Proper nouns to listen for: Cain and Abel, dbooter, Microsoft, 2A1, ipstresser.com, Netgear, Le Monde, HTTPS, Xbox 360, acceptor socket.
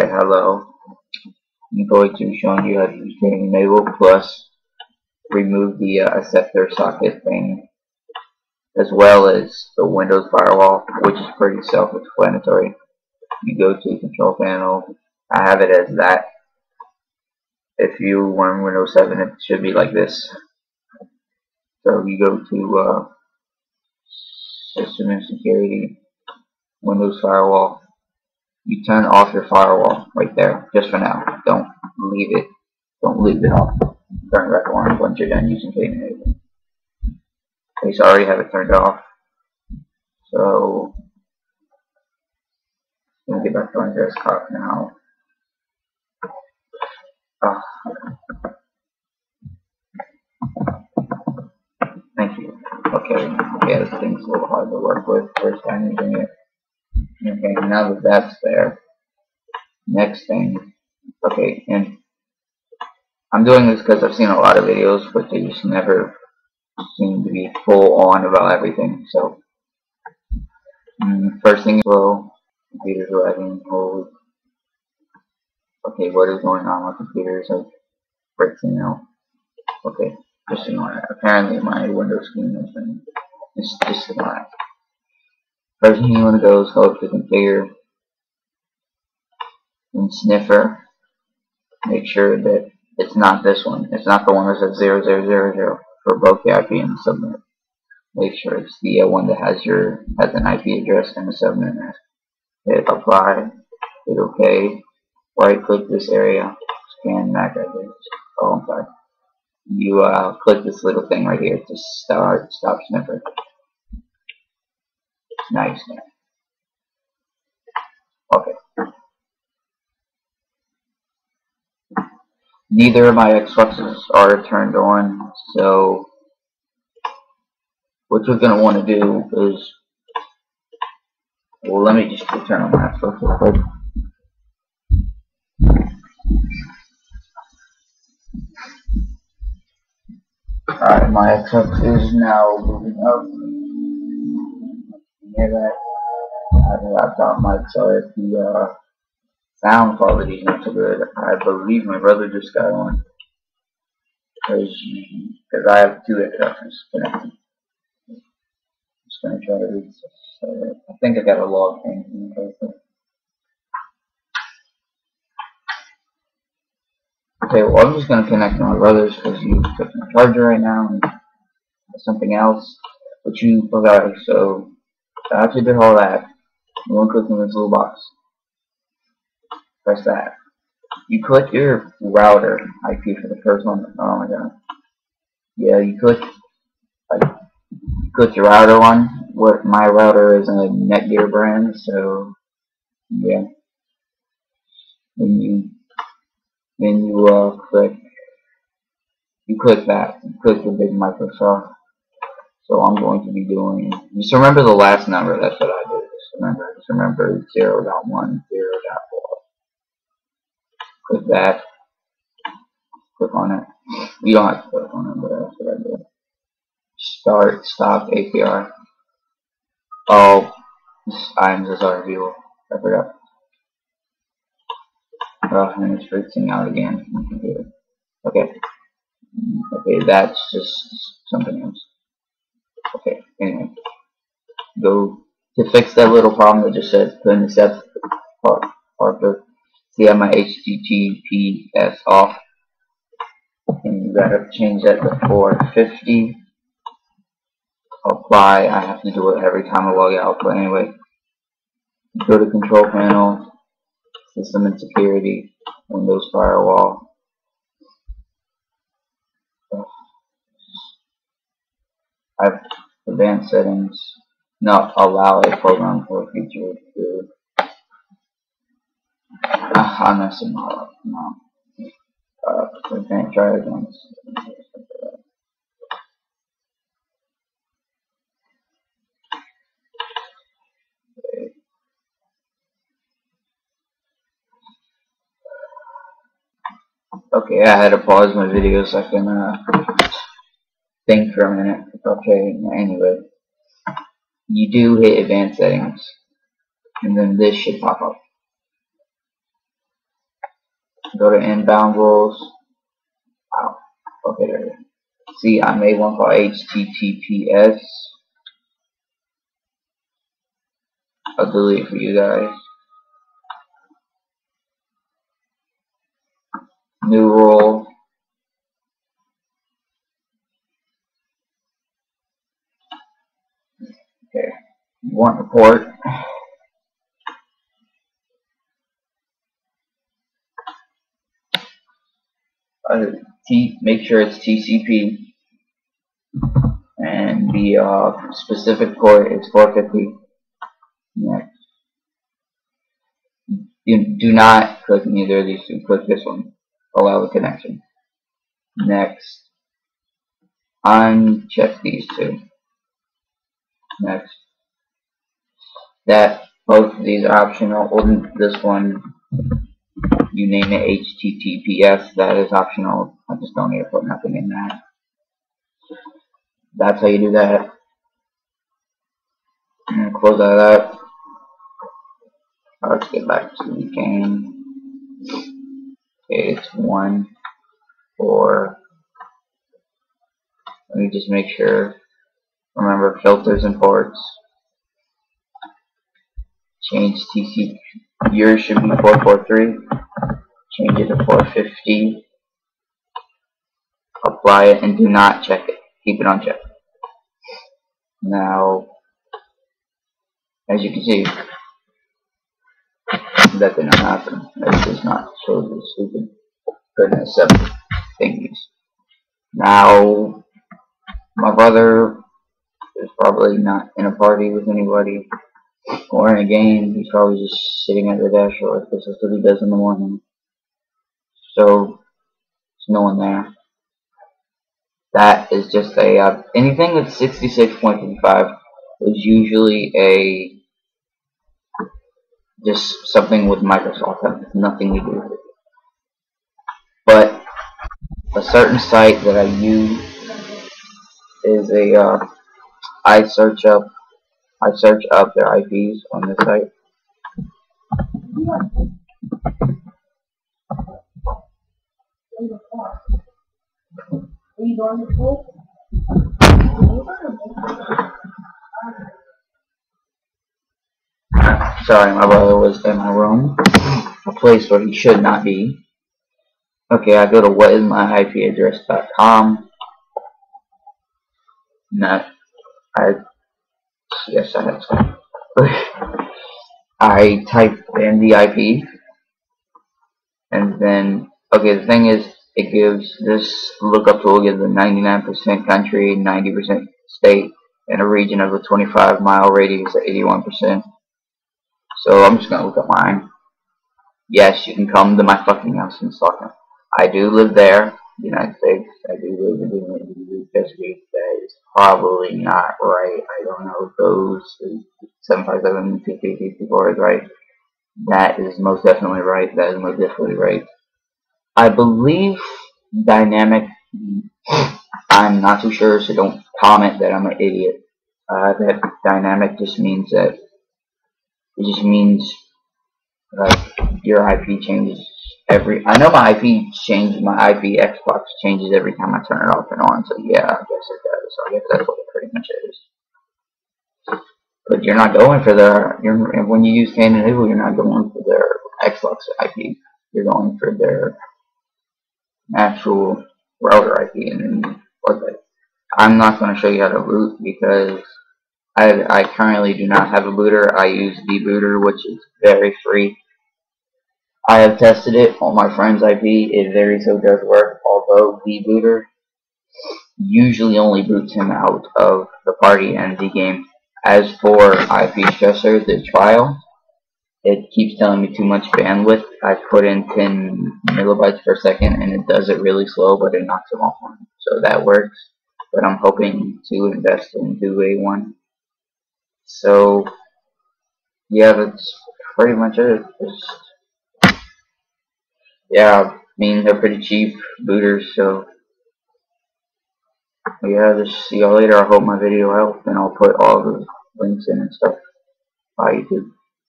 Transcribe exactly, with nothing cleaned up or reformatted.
Alright, hello. I'm going to be showing you how you can enable plus remove the uh, acceptor socket thing, as well as the Windows firewall, which is pretty self-explanatory. You go to the control panel. I have it as that. If you run Windows seven, it should be like this. So you go to uh, System and Security, Windows firewall. You turn off your firewall right there, just for now. Don't leave it. Don't leave it off. Turn it back on once you're done using Cain and Abel. Okay, so I already have it turned off. So I'm gonna get back to my desktop now. Oh. Thank you. Okay. Yeah, this thing's a little hard to work with first time using it. Okay, now that that's there, next thing, okay, and I'm doing this because I've seen a lot of videos, but they just never seem to be full on about everything. So, mm, first thing is, well, computer's lagging, hold. Okay, what is going on? My computer is like breaking out. Okay, just ignore that. Apparently, my Windows screen has been just, just ignore that. First thing you want to go is go to configure and sniffer. Make sure that it's not this one. It's not the one that says zero zero zero zero for both the I P and the subnet. Make sure it's the one that has your has an I P address and the subnet. Hit apply. Hit OK. Right click this area. Scan MAC address. Oh, I'm sorry. You uh, click this little thing right here to start stop sniffer. Nice. Okay. Neither of my Xboxes are turned on, so what you're gonna want to do is, well, let me just turn on my Xbox real quick. All right, my Xbox is now moving up. That I have a laptop mic, so if the uh, sound quality is not so good, I believe my brother just got one because I have two Xboxes connected. I'm just gonna try to read this. So I think I got a log in. Okay, well, I'm just gonna connect to my brother's because you took my charger right now and something else, which you forgot. So after you did all that, you want to click on this little box. Press that. You click your router I P for the first one. Oh my god. Yeah, you click like, you click your router one. What my router is a Netgear brand, so yeah. Then you then you uh, click you click that. You click the big Microsoft. So I'm going to be doing, just remember the last number, that's what I did. Just remember, just remember zero point one, zero point four. Click that. Click on it. You don't have to click on it, but that's what I did. Start, stop, A P R. Oh, I'm just out of view. I forgot. Oh, and it's freaking out again. Okay. Okay, that's just something else. Okay, anyway, go to fix that little problem that just said put in the steps Parker. See, I have my H T T P S off, and you gotta change that to four fifty. Apply. I have to do it every time I log out, but anyway, go to Control Panel, System and Security, Windows Firewall. I've advanced settings, not allow a program or feature to. Uh, I'm messing all up. No. Uh, we can't try it again. Okay, I had to pause my video so I can. Uh, Think for a minute. Okay, anyway. You do hit advanced settings. And then this should pop up. Go to inbound rules. Wow. Okay, there it is. See, I made one called H T T P S. I'll delete it for you guys. New rule. Okay. Want report. Uh, T make sure it's T C P, and the uh, specific port is four fifty. Next. You do not click neither of these two. Click this one. Allow the connection. Next. Uncheck these two. Next. That both of these are optional. Open this one. You name it H T T P S, that is optional. I just don't need to put nothing in that. That's how you do that. I'm going to close that up. Let's get back to the game. Okay, it's one, four. Let me just make sure. Remember filters and ports. Change T C P. Yours should be four forty-three. Change it to four fifty. Apply it and do not check it. Keep it unchecked. Now, as you can see, that did not happen. That does not show the stupid goodness of thingies. Now, my brother is probably not in a party with anybody. Or in a game, he's probably just sitting at the desk, or this is what he does in the morning. So, there's no one there. That is just a, uh, anything that's sixty-six point three five is usually a, just something with Microsoft, has nothing to do with it. But, a certain site that I use is a, uh, I search up I search up their I Ps on this site. Sorry, my brother was in my room, a place where he should not be. Okay, I go to what is my I P address dot com. No, I. Yes, I have time. I type in the I P, and then okay. The thing is, it gives this lookup tool gives a ninety-nine percent country, ninety percent state, and a region of a twenty-five mile radius at eighty-one percent. So I'm just gonna look up mine. Yes, you can come to my fucking house and stalk me. I do live there, United States. I do live in the United States. That is probably not right. I don't know if those seven five seven two three three four is right. That is most definitely right. That is most definitely right. I believe dynamic. I'm not too sure, so don't comment that I'm an idiot. Uh, that dynamic just means that it just means like your I P changes. Every, I know my I P changes, my I P Xbox changes every time I turn it off and on, so yeah, I guess it does. So I guess that's what it pretty much is. But you're not going for their, you're, when you use Cain and Abel, you're not going for their Xbox I P. You're going for their actual router I P. And then, okay. I'm not going to show you how to boot because I, I currently do not have a booter. I use dbooter, which is very free. I have tested it on my friend's I P. It very so does work, although the booter usually only boots him out of the party and the game. As for I P stressor, the trial, it keeps telling me too much bandwidth. I put in ten millibytes per second, and it does it really slow, but it knocks him off one. So that works. But I'm hoping to invest in two A one. So, yeah, that's pretty much it. It's Yeah, I mean, they're pretty cheap booters, so yeah, just see y'all later. I hope my video helped, and I'll put all the links in and stuff by YouTube.